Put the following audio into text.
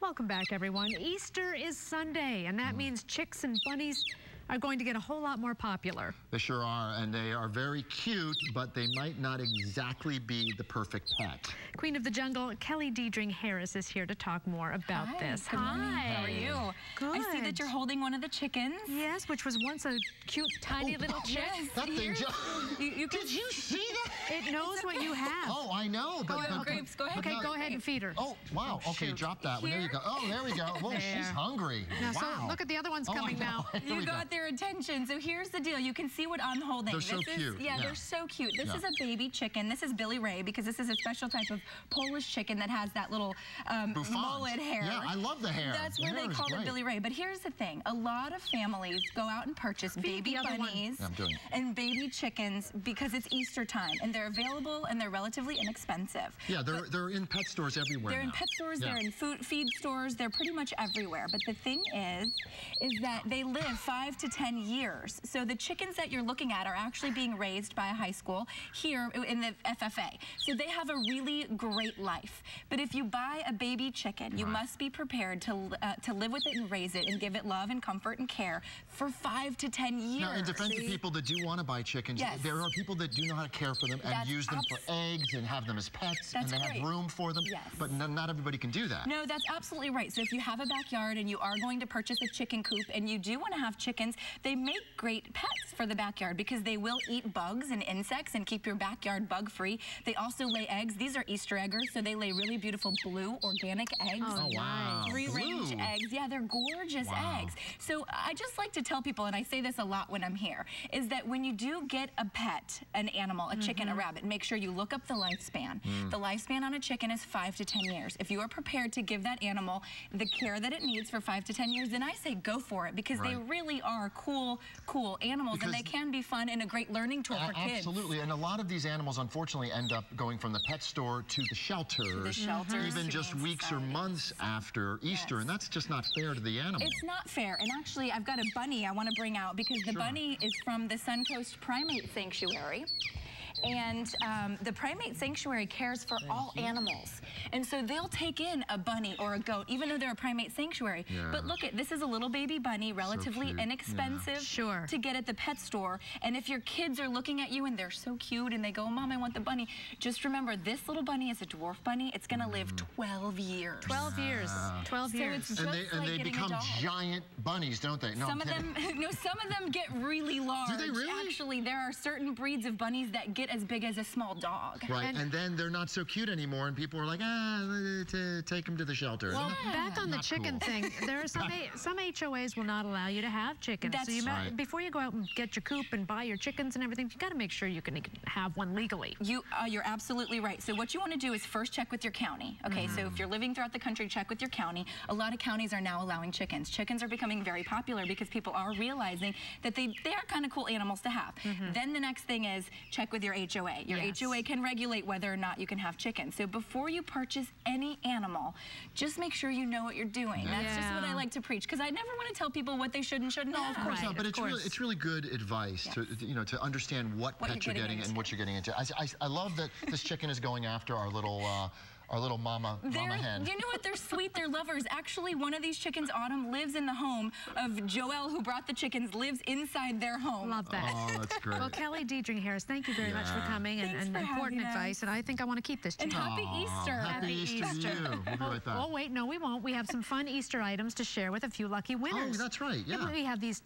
Welcome back, everyone. Easter is Sunday, and that means chicks and bunnies are going to get a whole lot more popular. They sure are, and they are very cute, but they might not exactly be the perfect pet. Queen of the Jungle, Kelly Diedring Harris, is here to talk more about this. Hi, how are you? Good. I see that you're holding one of the chickens. Yes, which was once a cute, tiny little chick. Yes, that thing just... Did you see that? It knows what you have. Oh, I know. But, Grapes, go ahead. Okay, go ahead and feed her. Oh, wow. Oh, okay, drop that one. There you go. Oh, there we go. Whoa, she's hungry. Now, so look at the other ones coming now. You got their attention. So here's the deal. You can see what I'm holding. They're so cute. Yeah, they're so cute. This is a baby chicken. This is Billy Ray, because this is a special type of Polish chicken that has that little mullet hair. Yeah, I love the hair. That's where they call it Billy Ray. But here's the thing. A lot of families go out and purchase baby bunnies and baby chickens because it's Easter time, and they're available and they're relatively inexpensive. Yeah, they're in pet stores everywhere. They're in pet stores, they're in feed stores, they're pretty much everywhere. But the thing is that they live 5 to 10 years. So the chickens that you're looking at are actually being raised by a high school here in the FFA. So they have a really great life. But if you buy a baby chicken, you must be prepared to live with it and raise it and give it love and comfort and care for 5 to 10 years. Now, in defense of people that do want to buy chickens, there are people that do know how to care for them and use them for eggs and have them as pets, and they have room for them. Yes. But not everybody can do that. No, that's absolutely right. So if you have a backyard and you are going to purchase a chicken coop and you do want to have chickens, they make great pets for the backyard because they will eat bugs and insects and keep your backyard bug-free. They also lay eggs. These are Easter eggers, so they lay really beautiful blue organic eggs. Oh, wow. Free-range eggs. Yeah, they're gorgeous eggs. So I just like to tell people, and I say this a lot when I'm here, is that when you do get a pet, an animal, a chicken, a rabbit, make sure you look up the lifespan. The lifespan on a chicken is 5 to 10 years. If you are prepared to give that animal the care that it needs for 5 to 10 years, then I say go for it, because they really are cool animals, because and they can be fun and a great learning tool for kids. Absolutely, and a lot of these animals, unfortunately, end up going from the pet store to the shelters, even just weeks or months after Easter, and that's just not fair to the animal. It's not fair, and actually, I've got a bunny I want to bring out, because the bunny is from the Suncoast Primate Sanctuary. And the primate sanctuary cares for all animals. And so they'll take in a bunny or a goat, even though they're a primate sanctuary. But look, this is a little baby bunny, relatively inexpensive to get at the pet store. And if your kids are looking at you and they're so cute and they go, Mom, I want the bunny, just remember this little bunny is a dwarf bunny. It's going to live 12 years. 12 years. 12 years. So it's and they become giant bunnies, don't they? No, some of them get really large. Do they really? Actually, there are certain breeds of bunnies that get as big as a small dog. Right, and then they're not so cute anymore, and people are like, take them to the shelter. Well, back on the chicken thing, there are some HOAs will not allow you to have chickens. That's so before you go out and get your coop and buy your chickens and everything, you got to make sure you can have one legally. You're absolutely right. So what you want to do is first check with your county. Okay, so if you're living throughout the country, check with your county. A lot of counties are now allowing chickens. Chickens are becoming very popular because people are realizing that they are kind of cool animals to have. Then the next thing is check with your HOA. Your HOA can regulate whether or not you can have chickens. So before you purchase any animal, just make sure you know what you're doing. That's just what I like to preach, because I never want to tell people what they should and shouldn't have. No, of course not, but it's really good advice to to understand what pet you're getting and what you're getting into. I love that this chicken is going after our little mama hen. You know what? They're sweet. They're lovers. Actually, one of these chickens, Autumn, lives in the home of Joelle, who brought the chickens, lives inside their home. Love that. Oh, that's great. Well, Kelly Diedring Harris, thank you very much for coming and important advice. And I think I want to keep this chicken. And happy Easter. Happy Easter to you. We'll be right back. Oh, wait. No, we won't. We have some fun Easter items to share with a few lucky winners. Oh, that's right. Yeah. And we have these